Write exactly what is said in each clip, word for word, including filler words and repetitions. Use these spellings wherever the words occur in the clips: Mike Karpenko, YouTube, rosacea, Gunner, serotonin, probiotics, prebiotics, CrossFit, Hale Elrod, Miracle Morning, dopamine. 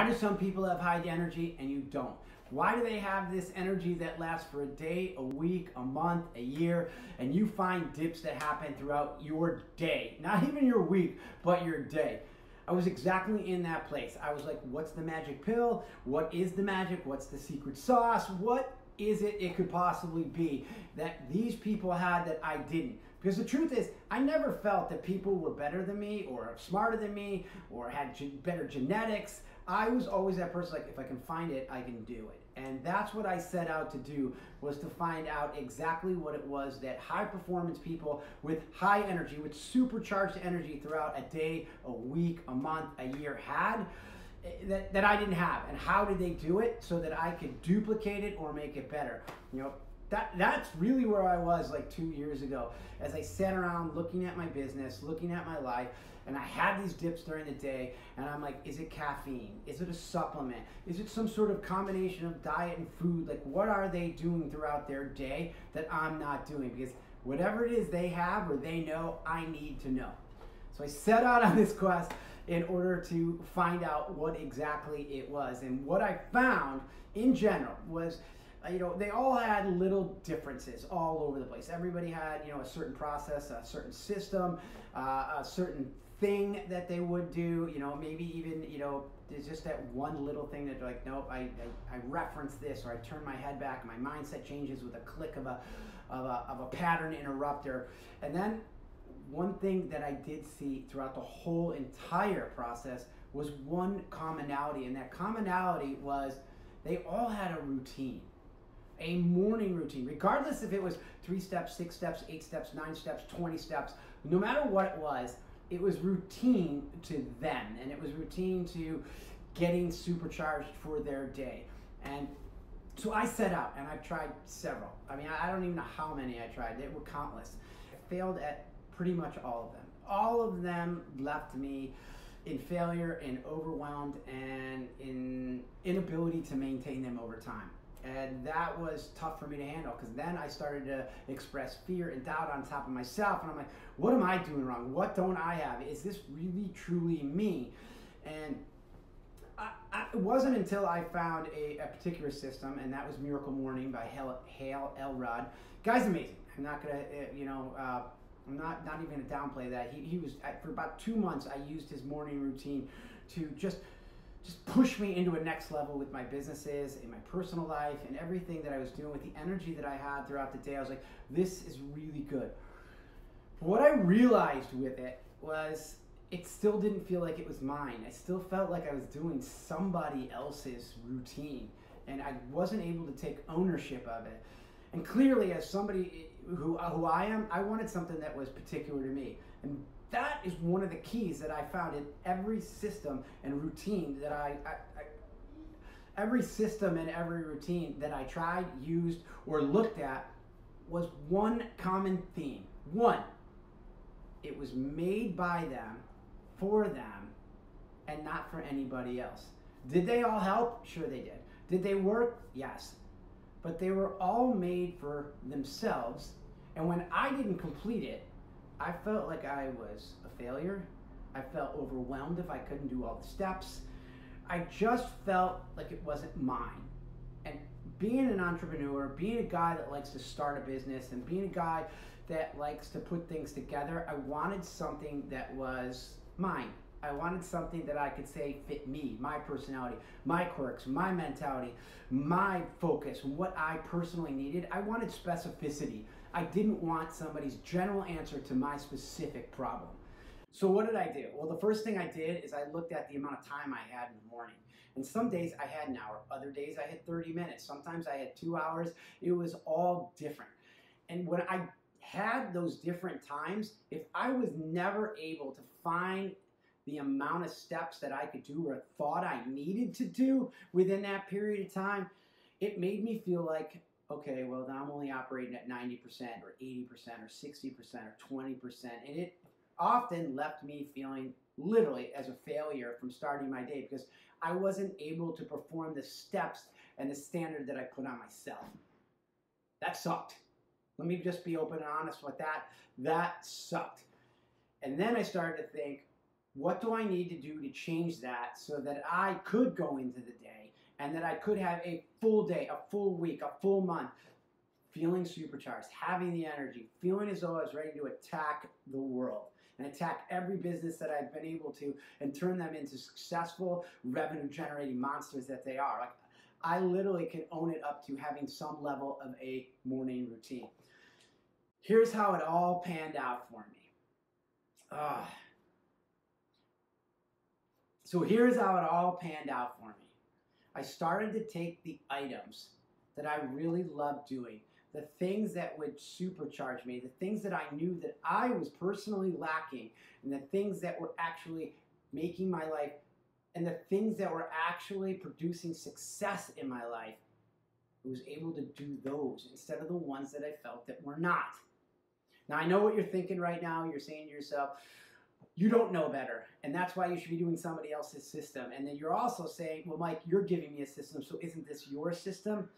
Why do some people have high energy and you don't? Why do they have this energy that lasts for a day, a week, a month, a year, and you find dips that happen throughout your day? Not even your week, but your day. I was exactly in that place. I was like, what's the magic pill? What is the magic? What's the secret sauce? What is it it could possibly be that these people had that I didn't? Because the truth is, I never felt that people were better than me or smarter than me or had ge- better genetics. I was always that person, like, if I can find it, I can do it. And that's what I set out to do, was to find out exactly what it was that high performance people with high energy, with supercharged energy throughout a day, a week, a month, a year had that, that I didn't have. And how did they do it so that I could duplicate it or make it better? You know, that that's really where I was like two years ago, as I sat around looking at my business, looking at my life, and I had these dips during the day, and I'm like, is it caffeine? Is it a supplement? Is it some sort of combination of diet and food? Like, what are they doing throughout their day that I'm not doing? Because whatever it is they have or they know, I need to know. So I set out on this quest in order to find out what exactly it was. And what I found in general was, you know, they all had little differences all over the place. Everybody had, you know, a certain process, a certain system, uh, a certain thing that they would do. You know, maybe even, you know, there's just that one little thing that they're like, nope, I, I, I reference this, or I turn my head back, my mindset changes with a click of a, of a, of a pattern interrupter. And then one thing that I did see throughout the whole entire process was one commonality, and that commonality was they all had a routine. A morning routine, regardless if it was three steps, six steps, eight steps, nine steps, twenty steps, no matter what it was, it was routine to them, and it was routine to getting supercharged for their day. And so I set out, and I've tried several. I mean, I don't even know how many I tried. They were countless. I failed at pretty much all of them. All of them left me in failure and overwhelmed and in inability to maintain them over time. And that was tough for me to handle, because then I started to express fear and doubt on top of myself. And I'm like, what am I doing wrong? What don't I have? Is this really, truly me? And I, I, it wasn't until I found a, a particular system, and that was Miracle Morning by Hale, Hale Elrod. Guy's amazing. I'm not going to, you know, uh, I'm not, not even going to downplay that. He, he was, I, for about two months, I used his morning routine to just... just push me into a next level with my businesses, in my personal life, and everything that I was doing with the energy that I had throughout the day. I was like, this is really good. But what I realized with it was it still didn't feel like it was mine. I still felt like I was doing somebody else's routine, and I wasn't able to take ownership of it. And clearly, as somebody who, who I am, I wanted something that was particular to me. And that is one of the keys that I found in every system and routine that I, I, I, every system and every routine that I tried, used, or looked at was one common theme. One, it was made by them, for them, and not for anybody else. Did they all help? Sure they did. Did they work? Yes. But they were all made for themselves, and when I didn't complete it, I felt like I was a failure. I felt overwhelmed if I couldn't do all the steps. I just felt like it wasn't mine. And being an entrepreneur, being a guy that likes to start a business, and being a guy that likes to put things together, I wanted something that was mine. I wanted something that I could say fit me, my personality, my quirks, my mentality, my focus, what I personally needed. I wanted specificity. I didn't want somebody's general answer to my specific problem. So what did I do? Well, the first thing I did is I looked at the amount of time I had in the morning. And some days I had an hour, other days I had thirty minutes, sometimes I had two hours. It was all different. And when I had those different times, if I was never able to find the amount of steps that I could do or thought I needed to do within that period of time, it made me feel like, okay, well, then I'm only operating at ninety percent or eighty percent or sixty percent or twenty percent. And it often left me feeling literally as a failure from starting my day, because I wasn't able to perform the steps and the standard that I put on myself. That sucked. Let me just be open and honest with that. That sucked. And then I started to think, what do I need to do to change that so that I could go into the day and that I could have a full day, a full week, a full month, feeling supercharged, having the energy, feeling as though I was ready to attack the world and attack every business that I've been able to and turn them into successful revenue-generating monsters that they are. Like, I literally can own it up to having some level of a morning routine. Here's how it all panned out for me. Uh, so here's how it all panned out for me. I started to take the items that I really loved doing, the things that would supercharge me, the things that I knew that I was personally lacking, and the things that were actually making my life, and the things that were actually producing success in my life. I was able to do those instead of the ones that I felt that were not. Now, I know what you're thinking right now. You're saying to yourself, you don't know better, and that's why you should be doing somebody else's system. And then you're also saying, well, Mike, you're giving me a system, so isn't this your system?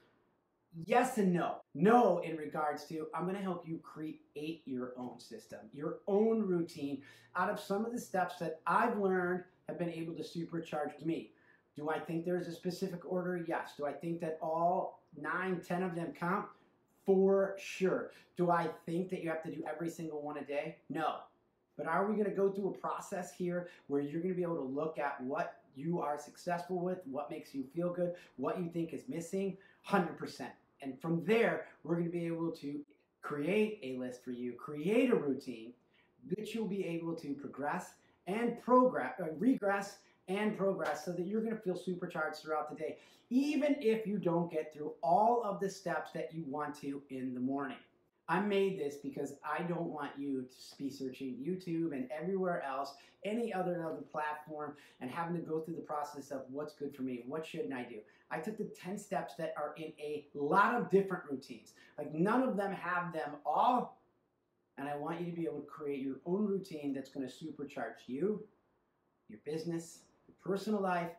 Yes and no. No in regards to, I'm going to help you create your own system, your own routine out of some of the steps that I've learned have been able to supercharge me. Do I think there's a specific order? Yes. Do I think that all nine, ten of them count? For sure. Do I think that you have to do every single one a day? No. But are we going to go through a process here where you're going to be able to look at what you are successful with, what makes you feel good, what you think is missing? one hundred percent. And from there, we're going to be able to create a list for you, create a routine that you'll be able to progress and progress, uh, regress and progress so that you're going to feel supercharged throughout the day, even if you don't get through all of the steps that you want to in the morning. I made this because I don't want you to be searching YouTube and everywhere else, any other other platform, and having to go through the process of what's good for me, what shouldn't I do. I took the ten steps that are in a lot of different routines. Like, none of them have them all, and I want you to be able to create your own routine that's going to supercharge you, your business, your personal life,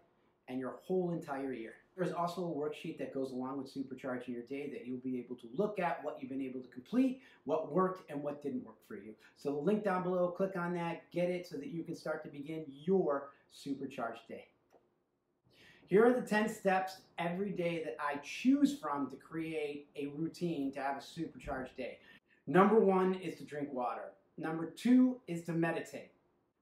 and your whole entire year. There's also a worksheet that goes along with supercharging your day that you'll be able to look at what you've been able to complete, what worked, and what didn't work for you. So the link down below, click on that, get it so that you can start to begin your supercharged day. Here are the ten steps every day that I choose from to create a routine to have a supercharged day. Number one is to drink water. Number two is to meditate.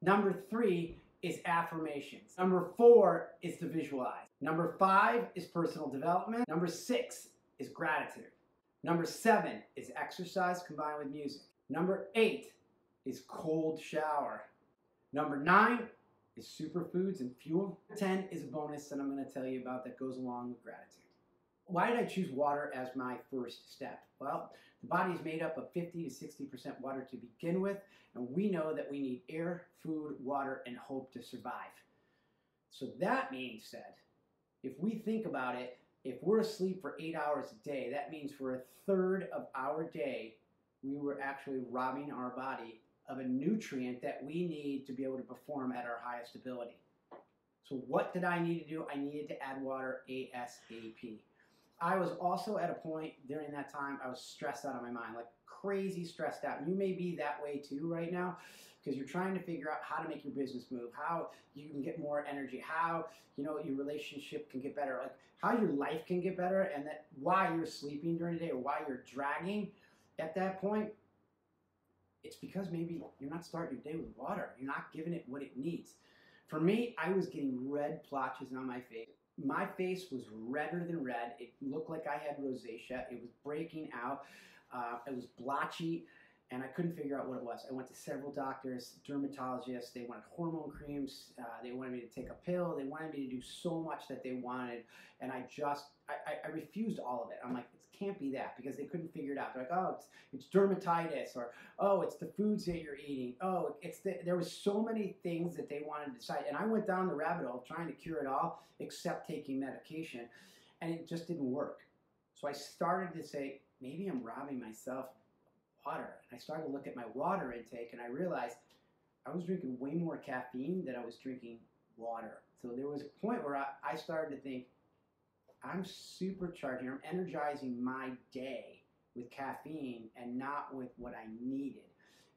Number three is affirmations. Number four is to visualize. Number five is personal development. Number six is gratitude. Number seven is exercise combined with music. Number eight is cold shower. Number nine is superfoods and fuel. Ten is a bonus that I'm going to tell you about that goes along with gratitude. Why did I choose water as my first step? Well, the body is made up of fifty to sixty percent water to begin with, and we know that we need air, food, water, and hope to survive. So that being said, if we think about it, if we're asleep for eight hours a day, that means for a third of our day, we were actually robbing our body of a nutrient that we need to be able to perform at our highest ability. So what did I need to do? I needed to add water ASAP. I was also at a point during that time, I was stressed out of my mind, like crazy stressed out. And you may be that way too right now, because you're trying to figure out how to make your business move, how you can get more energy, how, you know, your relationship can get better, like how your life can get better, and that why you're sleeping during the day or why you're dragging at that point. It's because maybe you're not starting your day with water. You're not giving it what it needs. For me, I was getting red blotches on my face. My face was redder than red. It looked like I had rosacea. It was breaking out. Uh, it was blotchy, and I couldn't figure out what it was. I went to several doctors, dermatologists. They wanted hormone creams. Uh, they wanted me to take a pill. They wanted me to do so much that they wanted, and I just, I, I, I refused all of it. I'm like, it can't be that, because they couldn't figure it out. They're like, oh, it's, it's dermatitis, or, oh, it's the foods that you're eating. Oh, it's the, there was so many things that they wanted to decide, and I went down the rabbit hole trying to cure it all except taking medication, and it just didn't work. So I started to say, maybe I'm robbing myself water. And I started to look at my water intake, and I realized I was drinking way more caffeine than I was drinking water. So there was a point where I, I started to think, I'm supercharging, I'm energizing my day with caffeine and not with what I needed.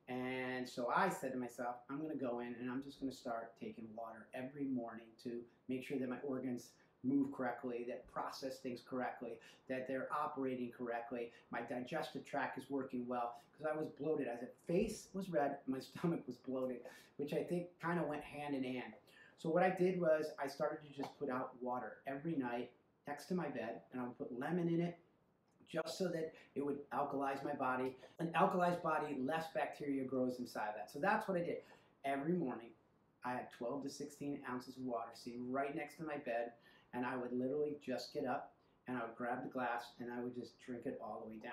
And so I said to myself, I'm going to go in and I'm just going to start taking water every morning to make sure that my organs move correctly, that process things correctly, that they're operating correctly, my digestive tract is working well, because I was bloated. I said, face was red, my stomach was bloated, which I think kind of went hand in hand. So what I did was I started to just put out water every night next to my bed, and I would put lemon in it, just so that it would alkalize my body. An alkalized body, less bacteria grows inside of that. So that's what I did. Every morning, I had twelve to sixteen ounces of water sitting right next to my bed, and I would literally just get up, and I would grab the glass, and I would just drink it all the way down.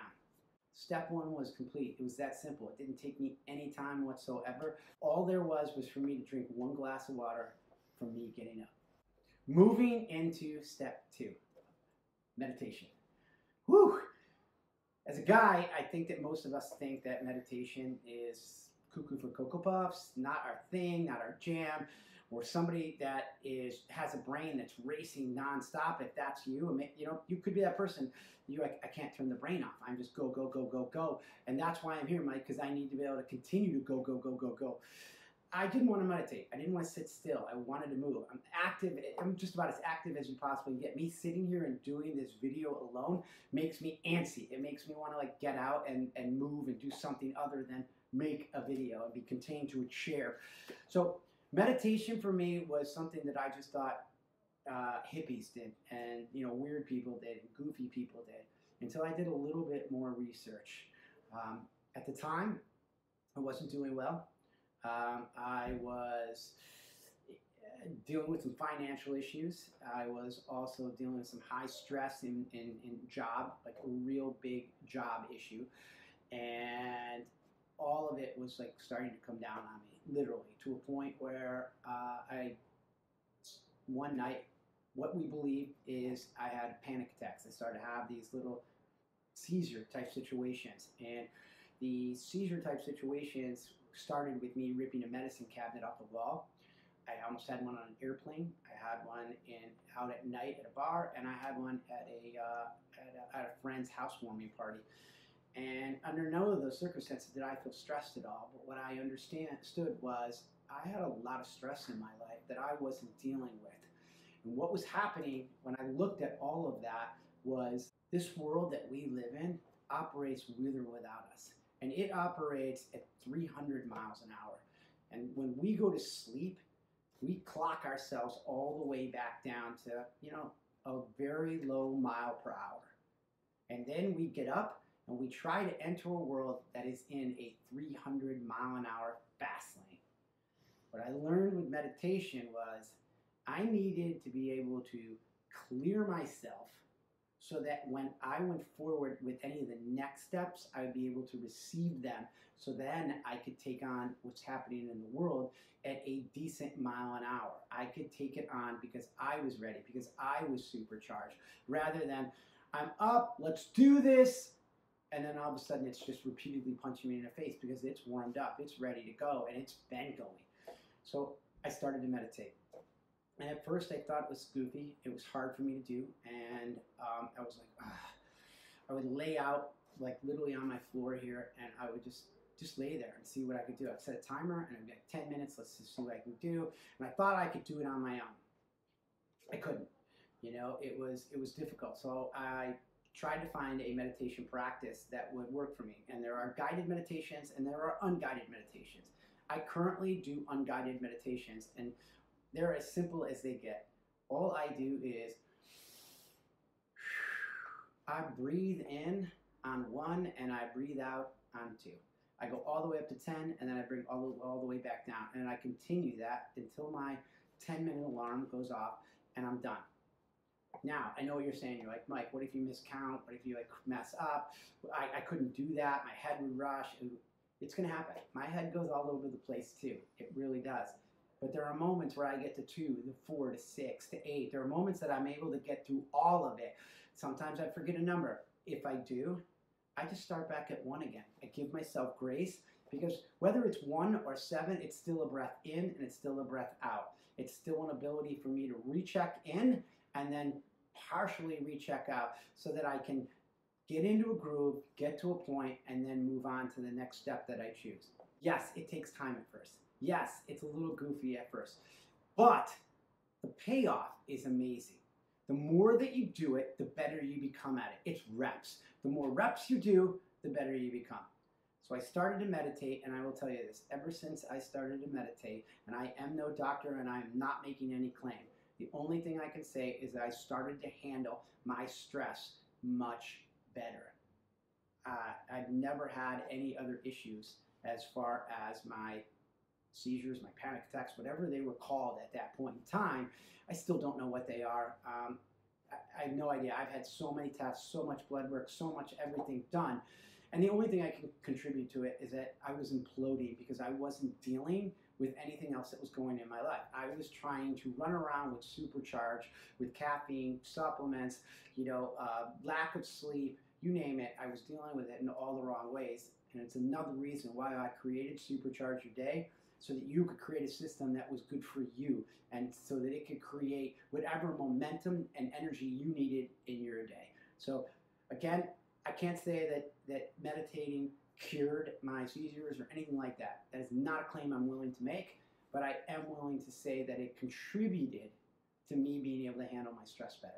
Step one was complete. It was that simple. It didn't take me any time whatsoever. All there was was for me to drink one glass of water from me getting up. Moving into step two, meditation. Whew. As a guy, I think that most of us think that meditation is cuckoo for Cocoa Puffs, not our thing, not our jam, or somebody that is has a brain that's racing nonstop. If that's you, I mean, you know, you could be that person. You, I, I can't turn the brain off. I'm just go, go, go, go, go. And that's why I'm here, Mike, because I need to be able to continue to go, go, go, go, go. I didn't want to meditate. I didn't want to sit still. I wanted to move. I'm active. I'm just about as active as you possibly get. Me sitting here and doing this video alone makes me antsy. It makes me want to like get out and, and move and do something other than make a video and be contained to a chair. So meditation for me was something that I just thought uh, hippies did, and you know, weird people did, and goofy people did, until I did a little bit more research. Um, at the time, I wasn't doing well. Um, I was dealing with some financial issues. I was also dealing with some high stress in, in, in job, like a real big job issue. And all of it was like starting to come down on me, literally, to a point where uh, I, one night, what we believe is I had panic attacks. I started to have these little seizure type situations. And the seizure type situations started with me ripping a medicine cabinet off the wall. I almost had one on an airplane. I had one in out at night at a bar, and I had one at a, uh, at a at a friend's housewarming party. And under none of those circumstances did I feel stressed at all. But what I understood was I had a lot of stress in my life that I wasn't dealing with. And what was happening when I looked at all of that was this world that we live in operates with or without us. And it operates at three hundred miles an hour. And when we go to sleep, we clock ourselves all the way back down to, you know, a very low mile per hour. And then we get up and we try to enter a world that is in a three hundred mile an hour fast lane. What I learned with meditation was I needed to be able to clear myself so that when I went forward with any of the next steps, I would be able to receive them. So then I could take on what's happening in the world at a decent mile an hour. I could take it on because I was ready, because I was supercharged, rather than I'm up, let's do this. And then all of a sudden it's just repeatedly punching me in the face because it's warmed up, it's ready to go, and it's been going. So I started to meditate. And at first I thought it was goofy, it was hard for me to do, and um, I was like, ah. I would lay out, like literally on my floor here, and I would just, just lay there and see what I could do. I'd set a timer, and I'd be like, ten minutes, let's just see what I can do, and I thought I could do it on my own. I couldn't, you know, it was, it was difficult, so I tried to find a meditation practice that would work for me, and there are guided meditations, and there are unguided meditations. I currently do unguided meditations, and they're as simple as they get. All I do is I breathe in on one and I breathe out on two. I go all the way up to ten and then I bring all the, all the way back down. And I continue that until my ten minute alarm goes off and I'm done. Now, I know what you're saying. You're like, Mike, what if you miscount? What if you like mess up? I, I couldn't do that. My head would rush. It's gonna happen. My head goes all over the place too. It really does. But there are moments where I get to two, to four, to six, to eight. There are moments that I'm able to get through all of it. Sometimes I forget a number. If I do, I just start back at one again. I give myself grace because whether it's one or seven, it's still a breath in and it's still a breath out. It's still an ability for me to recheck in and then partially recheck out so that I can get into a groove, get to a point, and then move on to the next step that I choose. Yes, it takes time at first. Yes, it's a little goofy at first, but the payoff is amazing. The more that you do it, the better you become at it. It's reps. The more reps you do, the better you become. So I started to meditate, and I will tell you this, ever since I started to meditate, and I am no doctor and I am not making any claim, the only thing I can say is that I started to handle my stress much better. Uh, I've never had any other issues as far as my seizures, my panic attacks, whatever they were called at that point in time. I still don't know what they are. Um, I, I have no idea. I've had so many tests, so much blood work, so much everything done. And the only thing I can contribute to it is that I was imploding because I wasn't dealing with anything else that was going in my life. I was trying to run around with supercharge, with caffeine, supplements, you know, uh, lack of sleep, you name it. I was dealing with it in all the wrong ways. And it's another reason why I created Supercharge Your Day, so that you could create a system that was good for you and so that it could create whatever momentum and energy you needed in your day. So again, I can't say that, that meditating cured my seizures or anything like that. That is not a claim I'm willing to make, but I am willing to say that it contributed to me being able to handle my stress better.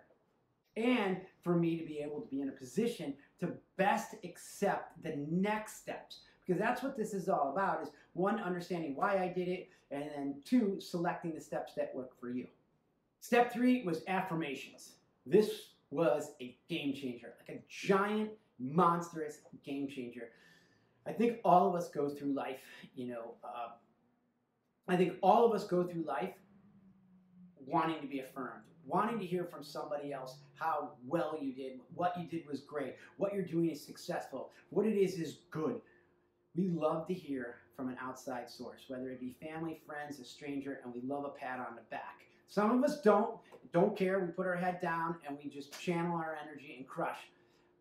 And for me to be able to be in a position to best accept the next steps. Because that's what this is all about, is one, understanding why I did it, and then two, selecting the steps that work for you. Step three was affirmations. This was a game changer, like a giant, monstrous game changer. I think all of us go through life, you know, uh, I think all of us go through life wanting to be affirmed, wanting to hear from somebody else how well you did, what you did was great, what you're doing is successful, what it is is good. We love to hear from an outside source, whether it be family, friends, a stranger, and we love a pat on the back. Some of us don't, don't care. We put our head down and we just channel our energy and crush.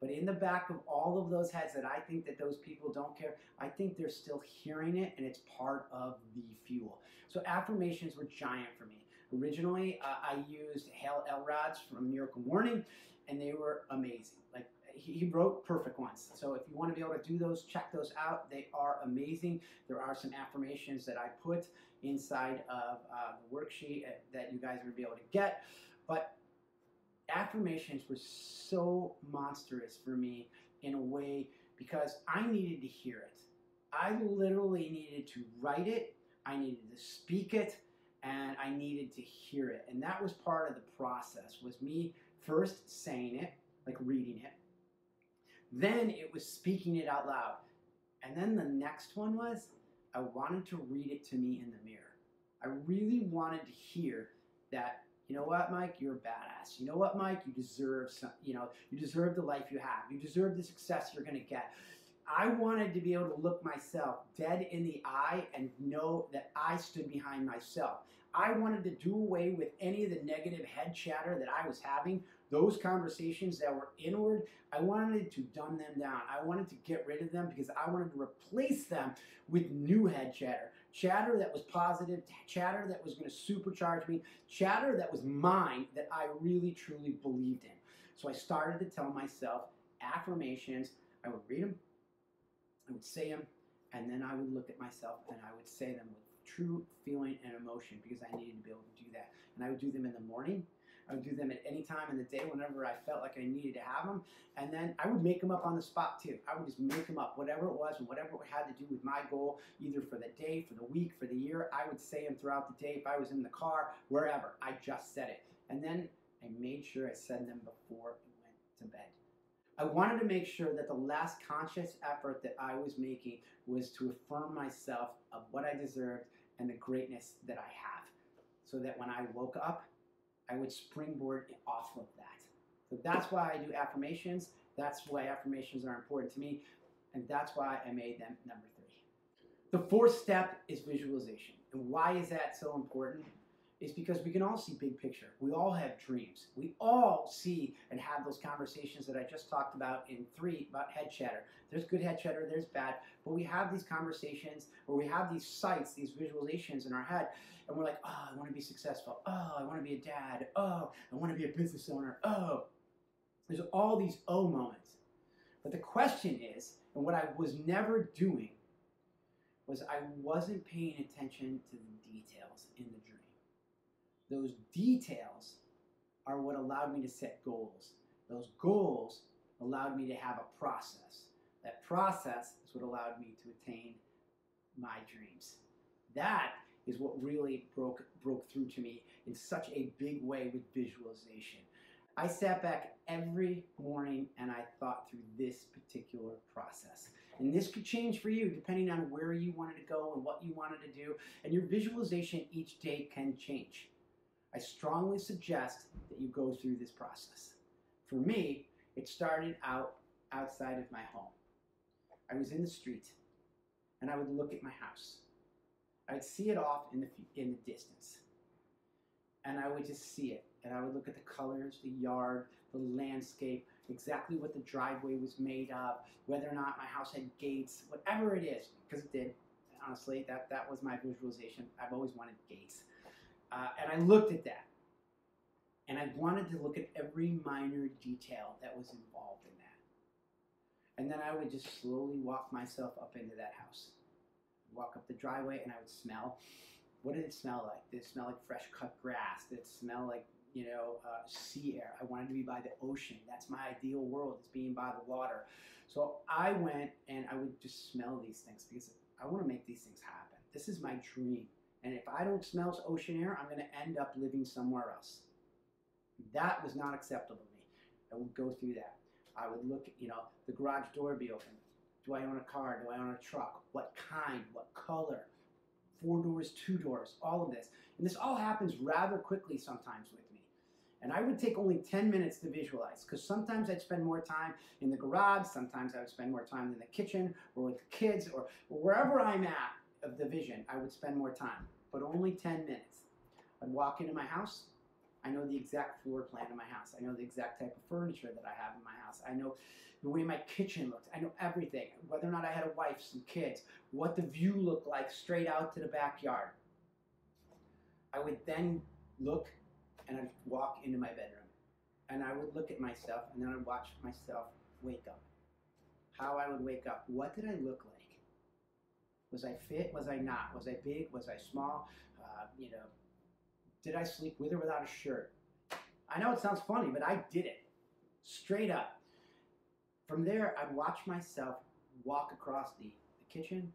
But in the back of all of those heads that I think that those people don't care, I think they're still hearing it, and it's part of the fuel. So affirmations were giant for me. Originally, uh, I used Hale Elrod's from Miracle Morning, and they were amazing. Like, he wrote perfect ones. So if you want to be able to do those, check those out. They are amazing. There are some affirmations that I put inside of uh, the worksheet that you guys are going to be able to get. But affirmations were so monstrous for me in a way, because I needed to hear it. I literally needed to write it. I needed to speak it. And I needed to hear it. And that was part of the process, was me first saying it, like reading it. Then it was speaking it out loud. And then the next one was, I wanted to read it to me in the mirror. I really wanted to hear that, you know what, Mike, you're a badass. You know what, Mike, you deserve some, you know, you deserve the life you have. You deserve the success you're gonna get. I wanted to be able to look myself dead in the eye and know that I stood behind myself. I wanted to do away with any of the negative head chatter that I was having, those conversations that were inward. I wanted to dumb them down. I wanted to get rid of them because I wanted to replace them with new head chatter. Chatter that was positive, chatter that was going to supercharge me, chatter that was mine that I really truly believed in. So I started to tell myself affirmations. I would read them, I would say them, and then I would look at myself and I would say them with true feeling and emotion, because I needed to be able to do that. And I would do them in the morning. I would do them at any time in the day whenever I felt like I needed to have them. And then I would make them up on the spot too. I would just make them up, whatever it was and whatever it had to do with my goal, either for the day, for the week, for the year. I would say them throughout the day. If I was in the car, wherever, I just said it. And then I made sure I said them before I went to bed. I wanted to make sure that the last conscious effort that I was making was to affirm myself of what I deserved and the greatness that I have, so that when I woke up, I would springboard off of that. So that's why I do affirmations. That's why affirmations are important to me. And that's why I made them number three. The fourth step is visualization. And why is that so important? Is because we can all see big picture. We all have dreams. We all see and have those conversations that I just talked about in three about head chatter. There's good head chatter, there's bad, but we have these conversations, or we have these sights, these visualizations in our head, and we're like, oh, I wanna be successful. Oh, I wanna be a dad. Oh, I wanna be a business owner. Oh, there's all these oh moments. But the question is, and what I was never doing was I wasn't paying attention to the details in the dream. Those details are what allowed me to set goals. Those goals allowed me to have a process. That process is what allowed me to attain my dreams. That is what really broke, broke through to me in such a big way with visualization. I sat back every morning and I thought through this particular process. And this could change for you depending on where you wanted to go and what you wanted to do. And your visualization each day can change. I strongly suggest that you go through this process. For me, it started out outside of my home. I was in the street and I would look at my house. I'd see it off in the, in the distance. And I would just see it. And I would look at the colors, the yard, the landscape, exactly what the driveway was made of, whether or not my house had gates, whatever it is, because it did. Honestly, that, that was my visualization. I've always wanted gates. Uh, and I looked at that. And I wanted to look at every minor detail that was involved in that. And then I would just slowly walk myself up into that house. Walk up the driveway and I would smell. What did it smell like? Did it smell like fresh cut grass? Did it smell like, you know, uh, sea air? I wanted to be by the ocean. That's my ideal world, is being by the water. So I went and I would just smell these things because I want to make these things happen. This is my dream. And if I don't smell ocean air, I'm going to end up living somewhere else. That was not acceptable to me. I would go through that. I would look at, you know, the garage door would be open. Do I own a car? Do I own a truck? What kind? What color? Four doors, two doors, all of this. And this all happens rather quickly sometimes with me. And I would take only ten minutes to visualize, because sometimes I'd spend more time in the garage, sometimes I would spend more time in the kitchen or with the kids or wherever I'm at of the vision, I would spend more time, but only ten minutes. I'd walk into my house. I know the exact floor plan of my house. I know the exact type of furniture that I have in my house. I know the way my kitchen looks. I know everything, whether or not I had a wife, some kids, what the view looked like straight out to the backyard. I would then look and I'd walk into my bedroom. And I would look at myself and then I'd watch myself wake up. How I would wake up. What did I look like? Was I fit? Was I not? Was I big? Was I small? Uh, you know, did I sleep with or without a shirt? I know it sounds funny, but I did it. Straight up. From there, I'd watch myself walk across the, the kitchen.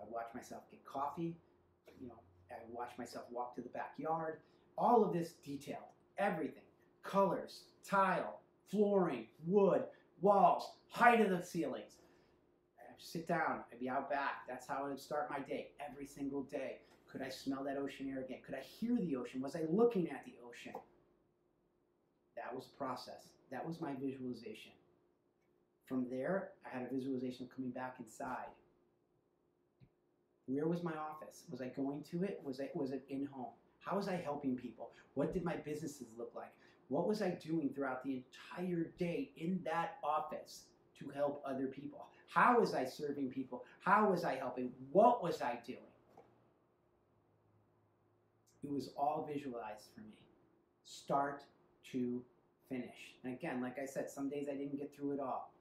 I'd watch myself get coffee. You know, I'd watch myself walk to the backyard. All of this detailed. Everything. Colors, tile, flooring, wood, walls, height of the ceilings. I'd sit down. I'd be out back. That's how I would start my day every single day. Could I smell that ocean air again? Could I hear the ocean? Was I looking at the ocean? That was the process. That was my visualization. From there, I had a visualization of coming back inside. Where was my office? Was I going to it? Was I, was it in home? How was I helping people? What did my businesses look like? What was I doing throughout the entire day in that office to help other people? How was I serving people? How was I helping? What was I doing? It was all visualized for me, start to finish. And again, like I said, some days I didn't get through it all.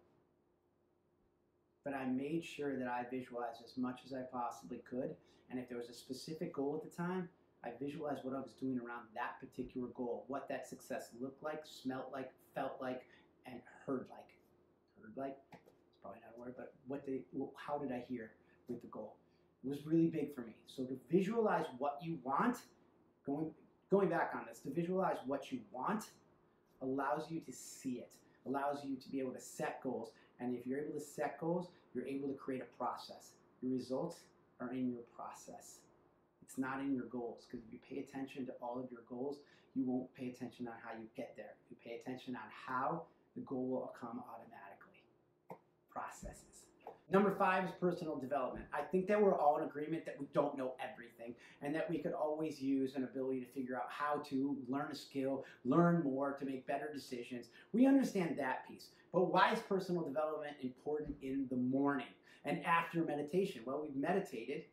But I made sure that I visualized as much as I possibly could. And if there was a specific goal at the time, I visualized what I was doing around that particular goal, what that success looked like, smelled like, felt like, and heard like. Heard like, it's probably not a word, but what did, how did I hear with the goal? It was really big for me. So to visualize what you want, Going, going back on this, to visualize what you want allows you to see it, allows you to be able to set goals. And if you're able to set goals, you're able to create a process. Your results are in your process. It's not in your goals, because if you pay attention to all of your goals, you won't pay attention on how you get there. If you pay attention on how, the goal will come automatically. Processes. Number five is personal development. I think that we're all in agreement that we don't know everything and that we could always use an ability to figure out how to learn a skill, learn more to make better decisions. We understand that piece. But why is personal development important in the morning and after meditation? Well, we've meditated.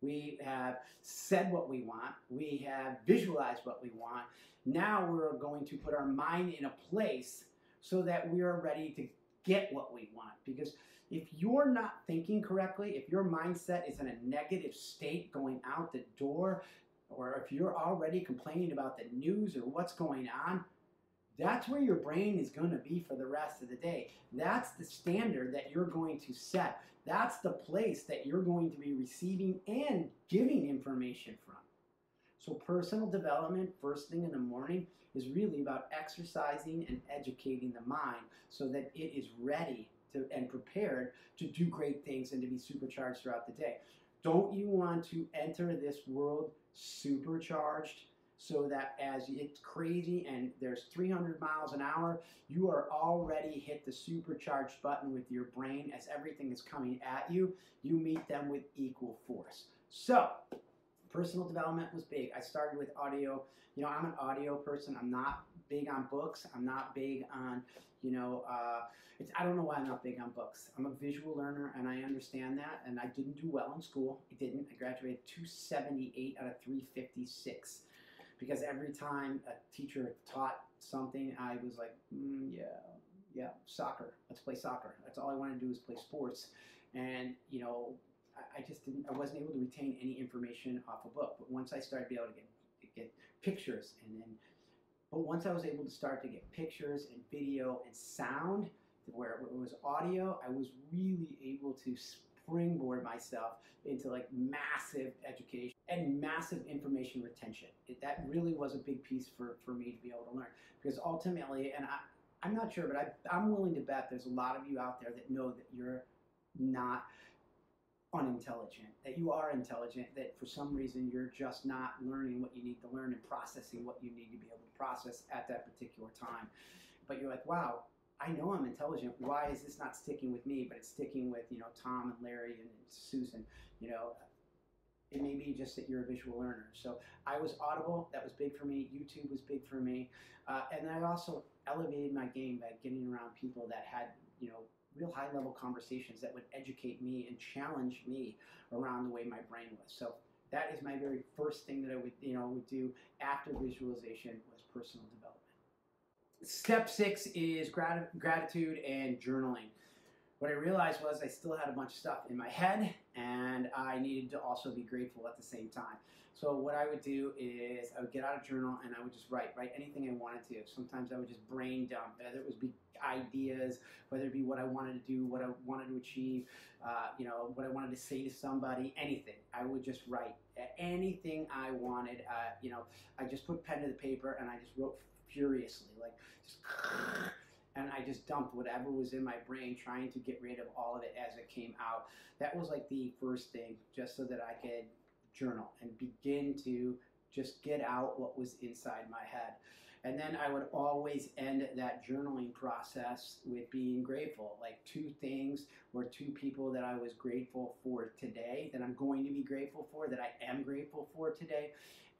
We have said what we want. We have visualized what we want. Now we're going to put our mind in a place so that we are ready to get what we want, because If you're not thinking correctly, if your mindset is in a negative state going out the door, or if you're already complaining about the news or what's going on, that's where your brain is going to be for the rest of the day. That's the standard that you're going to set. That's the place that you're going to be receiving and giving information from. So personal development first thing in the morning is really about exercising and educating the mind so that it is ready to, and prepared to do great things and to be supercharged throughout the day. Don't you want to enter this world supercharged? So that as it's crazy and there's three hundred miles an hour, you are already hit the supercharge button with your brain as everything is coming at you. You meet them with equal force. So personal development was big. I started with audio. You know, I'm an audio person. I'm not big on books. I'm not big on, you know, uh, it's, I don't know why I'm not big on books. I'm a visual learner and I understand that. And I didn't do well in school. I didn't. I graduated two seventy-eight out of three fifty-six. Because every time a teacher taught something, I was like, mm, yeah, yeah, soccer. Let's play soccer. That's all I wanted to do is play sports. And, you know, I, I just didn't, I wasn't able to retain any information off a book. But once I started being able to get, get pictures, and then, but once I was able to start to get pictures and video and sound, where it was audio, I was really able to springboard myself into like massive education and massive information retention. It, that really was a big piece for, for me to be able to learn. Because ultimately, and I, I'm not sure, but I, I'm willing to bet there's a lot of you out there that know that you're not unintelligent, that you are intelligent, that for some reason you're just not learning what you need to learn and processing what you need to be able to process at that particular time. But you're like, wow, I know I'm intelligent. Why is this not sticking with me, but it's sticking with, you know, Tom and Larry and Susan, you know? It may be just that you're a visual learner. So I was Audible. That was big for me. YouTube was big for me. Uh, and I also elevated my game by getting around people that had, you know, real high-level conversations that would educate me and challenge me around the way my brain was. So that is my very first thing that I would, you know, would do after visualization was personal development. Step six is grat gratitude and journaling. What I realized was I still had a bunch of stuff in my head and I needed to also be grateful at the same time. So what I would do is I would get out a journal and I would just write, write anything I wanted to. Sometimes I would just brain dump, whether it was be ideas, whether it be what I wanted to do, what I wanted to achieve, uh, you know, what I wanted to say to somebody, anything. I would just write anything I wanted. Uh, you know, I just put pen to the paper and I just wrote furiously, like just and I just dumped whatever was in my brain, trying to get rid of all of it as it came out. That was like the first thing, just so that I could journal and begin to just get out what was inside my head. And then I would always end that journaling process with being grateful, like two things or two people that I was grateful for today, that I'm going to be grateful for, that I am grateful for today,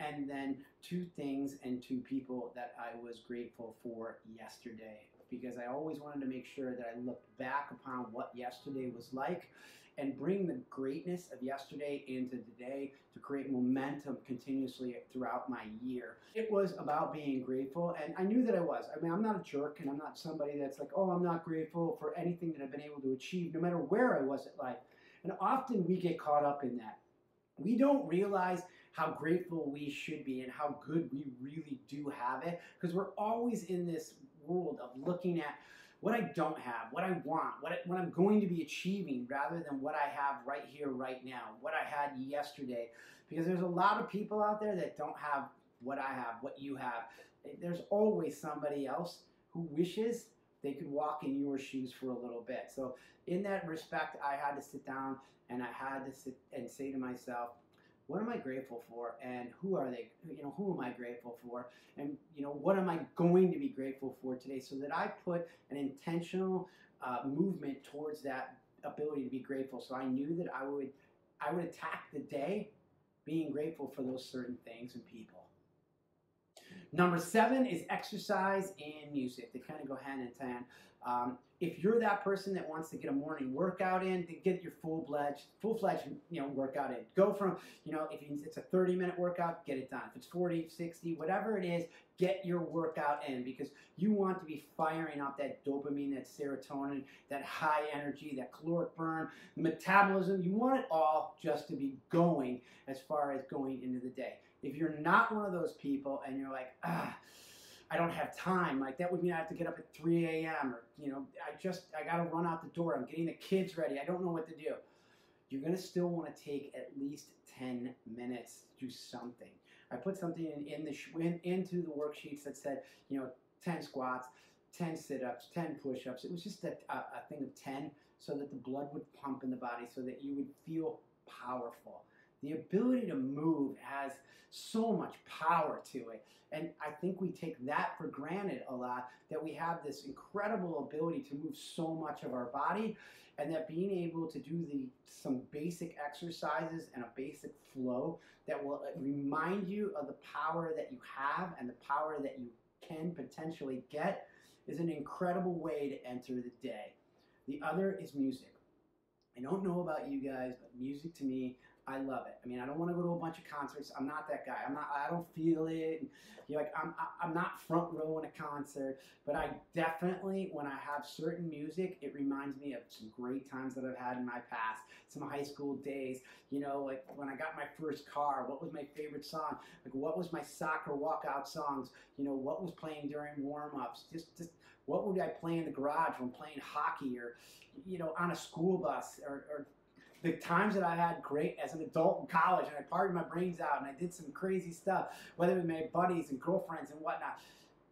and then two things and two people that I was grateful for yesterday. Because I always wanted to make sure that I looked back upon what yesterday was like and bring the greatness of yesterday into today to create momentum continuously throughout my year. It was about being grateful, and I knew that I was. I mean, I'm not a jerk, and I'm not somebody that's like, oh, I'm not grateful for anything that I've been able to achieve, no matter where I was at life. And often we get caught up in that. We don't realize how grateful we should be and how good we really do have it, because we're always in this world of looking at what I don't have, what I want, what, I, what I'm going to be achieving, rather than what I have right here, right now, what I had yesterday. Because there's a lot of people out there that don't have what I have, what you have. There's always somebody else who wishes they could walk in your shoes for a little bit. So in that respect, I had to sit down and I had to sit and say to myself, what am I grateful for, and who are they, you know, who am I grateful for, and, you know, what am I going to be grateful for today, so that I put an intentional uh, movement towards that ability to be grateful. So I knew that I would, I would attack the day being grateful for those certain things and people. Number seven is exercise and music. They kind of go hand in hand. Um, if you're that person that wants to get a morning workout in, to get your full-fledged, full-fledged, you know, workout in. Go from, you know, if it's a thirty-minute workout, get it done. If it's forty, sixty, whatever it is, get your workout in, because you want to be firing up that dopamine, that serotonin, that high energy, that caloric burn, the metabolism. You want it all just to be going as far as going into the day. If you're not one of those people and you're like, ah, I don't have time, like that would mean I have to get up at three A M or, you know, I just, I got to run out the door. I'm getting the kids ready. I don't know what to do. You're going to still want to take at least ten minutes to do something. I put something in, in the, in, into the worksheets that said, you know, ten squats, ten sit-ups, ten push-ups. It was just a, a, a thing of ten, so that the blood would pump in the body, so that you would feel powerful. The ability to move has so much power to it. And I think we take that for granted a lot, that we have this incredible ability to move so much of our body, and that being able to do the, some basic exercises and a basic flow that will remind you of the power that you have and the power that you can potentially get is an incredible way to enter the day. The other is music. I don't know about you guys, but music to me, I love it. I mean, I don't want to go to a bunch of concerts. I'm not that guy. I'm not, I don't feel it. And you're like, I'm, I'm not front row in a concert, but I definitely, when I have certain music, it reminds me of some great times that I've had in my past, some high school days, you know, like when I got my first car, what was my favorite song? Like, what was my soccer walkout songs? You know, what was playing during warm-ups? Just, just, what would I play in the garage when playing hockey, or, you know, on a school bus, or, or the times that I had great as an adult in college and I partied my brains out and I did some crazy stuff, whether with my buddies and girlfriends and whatnot.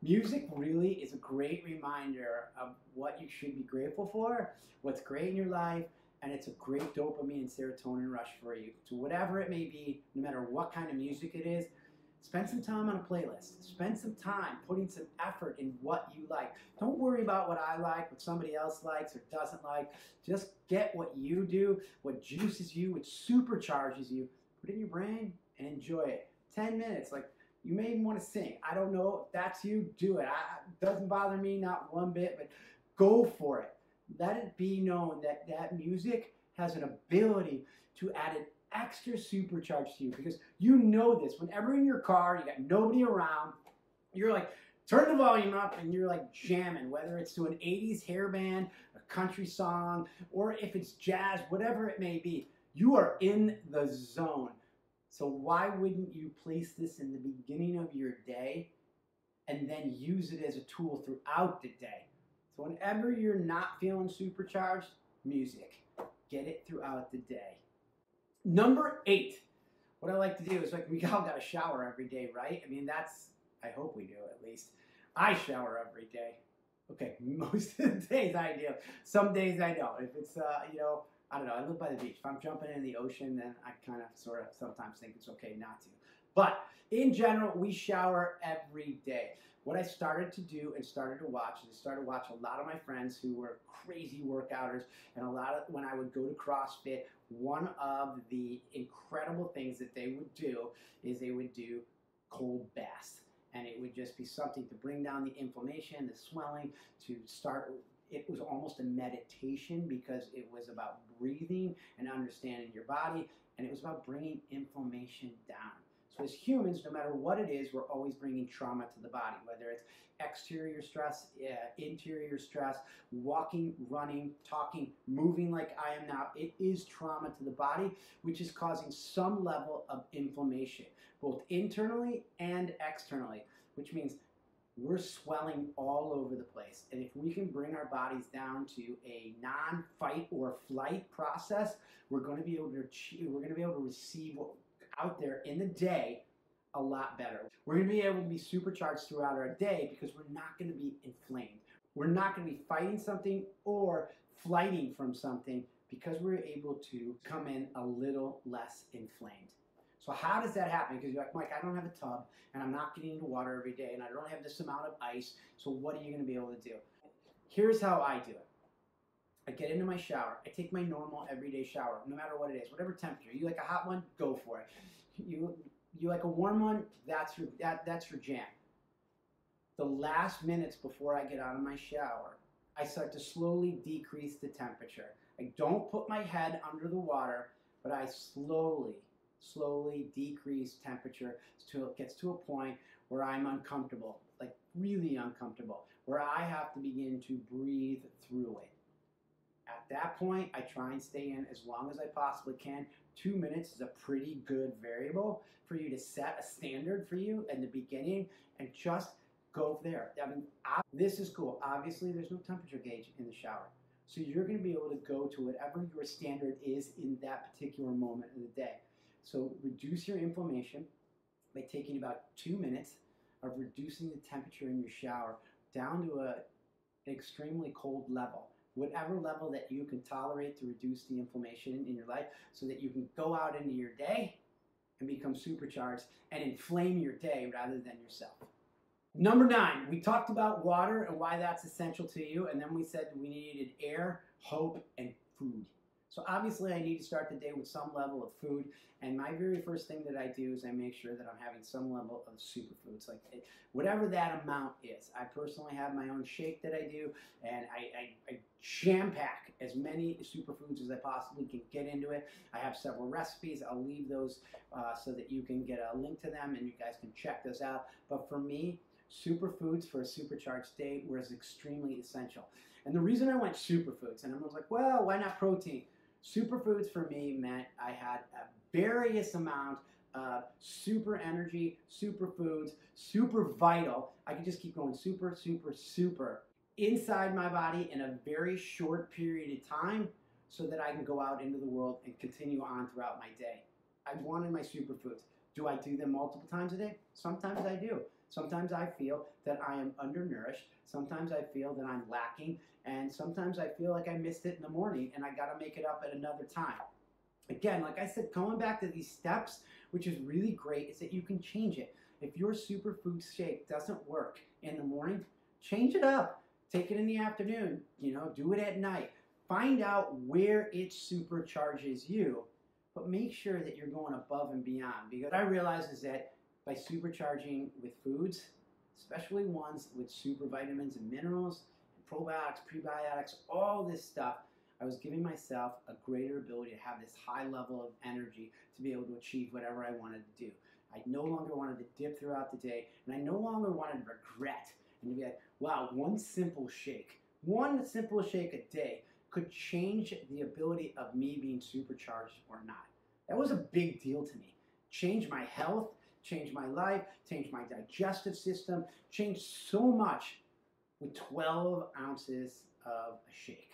Music really is a great reminder of what you should be grateful for, what's great in your life, and it's a great dopamine and serotonin rush for you. So whatever it may be, no matter what kind of music it is, spend some time on a playlist. Spend some time putting some effort in what you like. Don't worry about what I like, what somebody else likes or doesn't like. Just get what you do, what juices you, what supercharges you. Put it in your brain and enjoy it. ten minutes, like you may even want to sing. I don't know if that's you, do it. I, it doesn't bother me, not one bit, but go for it. Let it be known that that music has an ability to add an extra supercharge to you, because you know this. Whenever in your car, you got nobody around, you're like, turn the volume up and you're like jamming, whether it's to an eighties hair band, a country song, or if it's jazz, whatever it may be, you are in the zone. So why wouldn't you place this in the beginning of your day and then use it as a tool throughout the day? So whenever you're not feeling supercharged, music, get it throughout the day. Number eight, what I like to do is, like, we all got to shower every day, right? I mean, that's, I hope we do at least. I shower every day. Okay, most of the days I do. Some days I don't. If it's, uh, you know, I don't know, I live by the beach. If I'm jumping in the ocean, then I kind of sort of sometimes think it's okay not to. But in general, we shower every day. What I started to do and started to watch, and I started to watch a lot of my friends who were crazy workouters, and a lot of, when I would go to CrossFit, one of the incredible things that they would do is they would do cold baths. And it would just be something to bring down the inflammation, the swelling, to start, it was almost a meditation, because it was about breathing and understanding your body, and it was about bringing inflammation down. So as humans, no matter what it is, we're always bringing trauma to the body, whether it's exterior stress, uh, interior stress, walking, running, talking, moving like I am now. It is trauma to the body, which is causing some level of inflammation, both internally and externally, which means we're swelling all over the place. And if we can bring our bodies down to a non-fight or flight process, we're going to be able to achieve, we're going to be able to receive what out there in the day a lot better. We're going to be able to be supercharged throughout our day, because we're not going to be inflamed. We're not going to be fighting something or flighting from something, because we're able to come in a little less inflamed. So how does that happen? Because you're like, Mike, I don't have a tub and I'm not getting into water every day and I don't have this amount of ice, so what are you going to be able to do? Here's how I do it. I get into my shower. I take my normal everyday shower, no matter what it is, whatever temperature. You like a hot one? Go for it. You you like a warm one? That's your that that's your jam. the last minutes before I get out of my shower, I start to slowly decrease the temperature. I don't put my head under the water, but I slowly, slowly decrease temperature until it gets to a point where I'm uncomfortable, like really uncomfortable, where I have to begin to breathe through it. At that point, I try and stay in as long as I possibly can. Two minutes is a pretty good variable for you to set a standard for you in the beginning and just go there. I mean, this is cool. Obviously, there's no temperature gauge in the shower. So you're going to be able to go to whatever your standard is in that particular moment of the day. So reduce your inflammation by taking about two minutes of reducing the temperature in your shower down to a, an extremely cold level. Whatever level that you can tolerate to reduce the inflammation in your life so that you can go out into your day and become supercharged and inflame your day rather than yourself. Number nine, we talked about water and why that's essential to you, and then we said we needed air, hope, and food. So obviously I need to start the day with some level of food, and my very first thing that I do is I make sure that I'm having some level of superfoods, like whatever that amount is. I personally have my own shake that I do, and I, I, I jam-pack as many superfoods as I possibly can get into it. I have several recipes. I'll leave those uh, so that you can get a link to them and you guys can check those out. But for me, superfoods for a supercharged day was extremely essential. And the reason I went superfoods, and I was like, well, why not protein? Superfoods for me meant I had a various amount of super energy, superfoods, super vital. I could just keep going super, super, super inside my body in a very short period of time so that I can go out into the world and continue on throughout my day. I wanted my superfoods. Do I do them multiple times a day? Sometimes I do. Sometimes I feel that I am undernourished. Sometimes I feel that I'm lacking. And sometimes I feel like I missed it in the morning and I got to make it up at another time. Again, like I said, going back to these steps, which is really great, is that you can change it. If your superfood shake doesn't work in the morning, change it up. Take it in the afternoon. You know, do it at night. Find out where it supercharges you, but make sure that you're going above and beyond. Because I realize is that by supercharging with foods, especially ones with super vitamins and minerals, and probiotics, prebiotics, all this stuff, I was giving myself a greater ability to have this high level of energy to be able to achieve whatever I wanted to do. I no longer wanted to dip throughout the day, and I no longer wanted to regret and to be like, wow, one simple shake, one simple shake a day could change the ability of me being supercharged or not. That was a big deal to me. Change my health, change my life, change my digestive system, change so much with twelve ounces of a shake.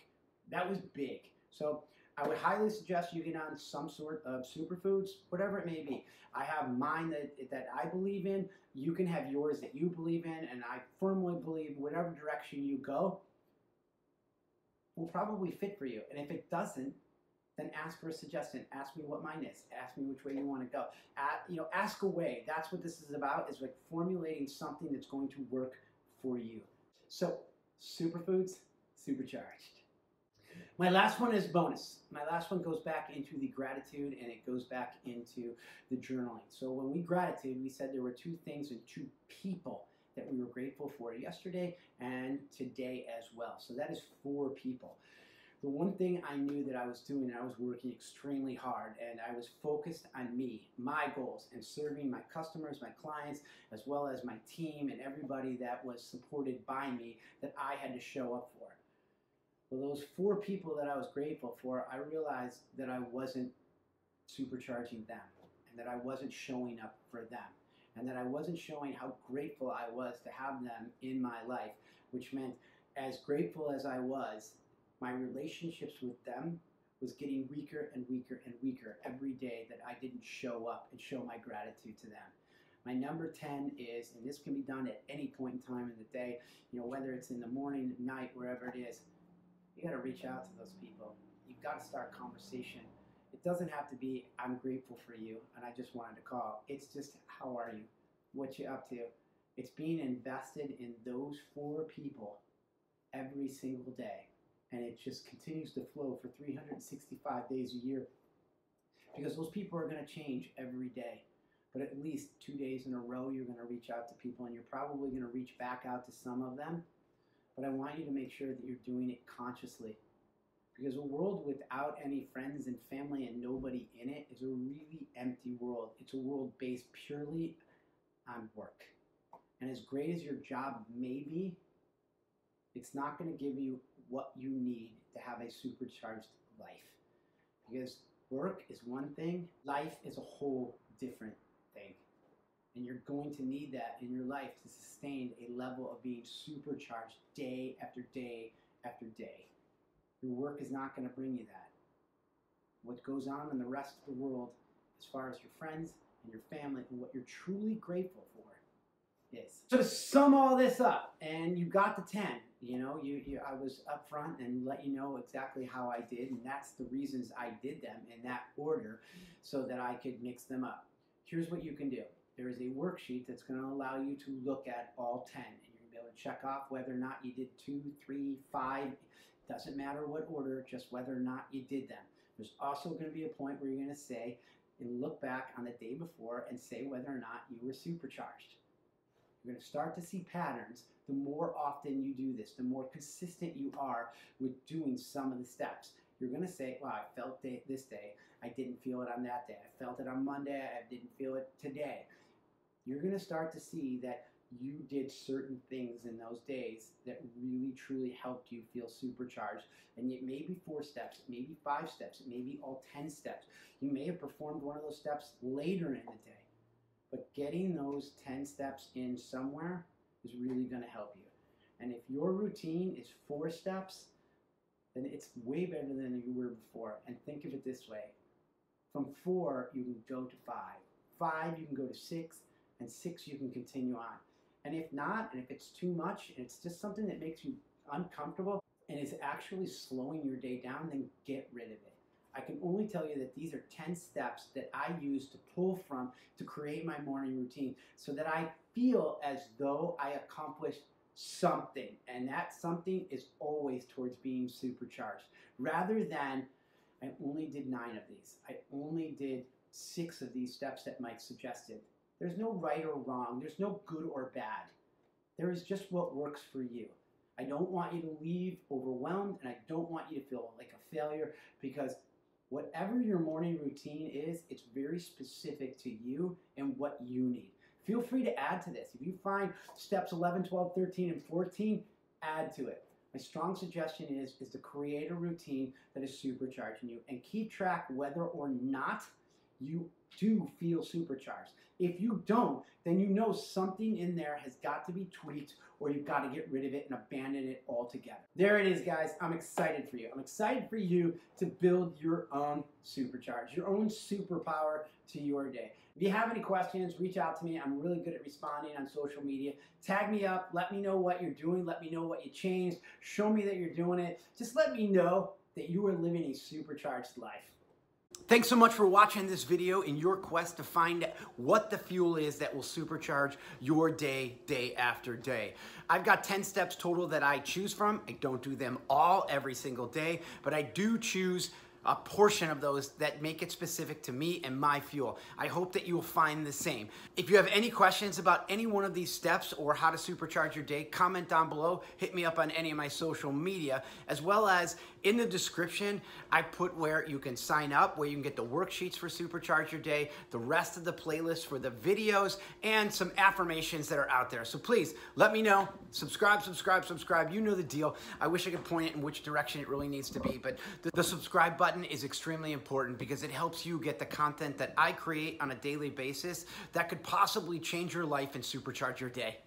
That was big. So I would highly suggest you get on some sort of superfoods, whatever it may be. I have mine that, that I believe in. You can have yours that you believe in, and I firmly believe whatever direction you go will probably fit for you. And if it doesn't, then ask for a suggestion. Ask me what mine is. Ask me which way you want to go. At, you know, ask away. That's what this is about, is like formulating something that's going to work for you. So superfoods, supercharged. My last one is bonus. My last one goes back into the gratitude, and it goes back into the journaling. So when we gratitude, we said there were two things and two people that we were grateful for yesterday and today as well. So that is four people. The one thing I knew that I was doing, I was working extremely hard, and I was focused on me, my goals, and serving my customers, my clients, as well as my team and everybody that was supported by me that I had to show up for. Well, those four people that I was grateful for, I realized that I wasn't supercharging them, and that I wasn't showing up for them, and that I wasn't showing how grateful I was to have them in my life, which meant as grateful as I was, my relationships with them was getting weaker and weaker and weaker every day that I didn't show up and show my gratitude to them. My number ten is, and this can be done at any point in time in the day, you know, whether it's in the morning, night, wherever it is, you gotta reach out to those people. You've gotta start conversation. It doesn't have to be, I'm grateful for you and I just wanted to call. It's just, how are you? What you up to? It's being invested in those four people every single day. And it just continues to flow for three hundred sixty-five days a year, because those people are going to change every day. but at least two days in a row you're going to reach out to people, and you're probably going to reach back out to some of them. But I want you to make sure that you're doing it consciously, because a world without any friends and family and nobody in it is a really empty world. It's a world based purely on work. And as great as your job may be, it's not going to give you what you need to have a supercharged life. Because work is one thing, life is a whole different thing. And you're going to need that in your life to sustain a level of being supercharged day after day after day. Your work is not going to bring you that. What goes on in the rest of the world, as far as your friends and your family and what you're truly grateful for, is. So to sum all this up, and you got the ten, you know, you, you I was upfront and let you know exactly how I did, and that's the reasons I did them in that order so that I could mix them up. Here's what you can do. There is a worksheet that's going to allow you to look at all ten, and you're going to be able to check off whether or not you did two, three, five. It doesn't matter what order, just whether or not you did them. There's also going to be a point where you're going to say and look back on the day before and say whether or not you were supercharged. You're going to start to see patterns. The more often you do this, the more consistent you are with doing some of the steps. You're going to say, wow, I felt it this day. I didn't feel it on that day. I felt it on Monday. I didn't feel it today. You're going to start to see that you did certain things in those days that really, truly helped you feel supercharged. And it may be four steps, it may be five steps, it may be all ten steps. You may have performed one of those steps later in the day. But getting those ten steps in somewhere is really going to help you. And if your routine is four steps, then it's way better than you were before. And think of it this way. From four, you can go to five. Five, you can go to six. And six, you can continue on. And if not, and if it's too much, and it's just something that makes you uncomfortable and is actually slowing your day down, then get rid of it. I can only tell you that these are ten steps that I use to pull from to create my morning routine so that I feel as though I accomplished something. And that something is always towards being supercharged. Rather than, I only did nine of these. I only did six of these steps that Mike suggested. There's no right or wrong. There's no good or bad. There is just what works for you. I don't want you to leave overwhelmed, and I don't want you to feel like a failure, because whatever your morning routine is, it's very specific to you and what you need. Feel free to add to this. If you find steps eleven, twelve, thirteen, and fourteen, add to it. My strong suggestion is, is to create a routine that is supercharging you, and keep track whether or not you do feel supercharged. If you don't, then you know something in there has got to be tweaked, or you've got to get rid of it and abandon it altogether. There it is, guys. I'm excited for you. I'm excited for you to build your own supercharge, your own superpower to your day. If you have any questions, reach out to me. I'm really good at responding on social media. Tag me up. Let me know what you're doing. Let me know what you changed. Show me that you're doing it. Just let me know that you are living a supercharged life. Thanks so much for watching this video in your quest to find what the fuel is that will supercharge your day, day after day. I've got ten steps total that I choose from. I don't do them all every single day, but I do choose a portion of those that make it specific to me and my fuel. I hope that you will find the same. If you have any questions about any one of these steps or how to supercharge your day, comment down below, hit me up on any of my social media, as well as in the description, I put where you can sign up, where you can get the worksheets for supercharge your day, the rest of the playlist for the videos, and some affirmations that are out there. So please let me know, subscribe, subscribe, subscribe. You know the deal. I wish I could point it in which direction it really needs to be, but the, the subscribe button is extremely important because it helps you get the content that I create on a daily basis that could possibly change your life and supercharge your day.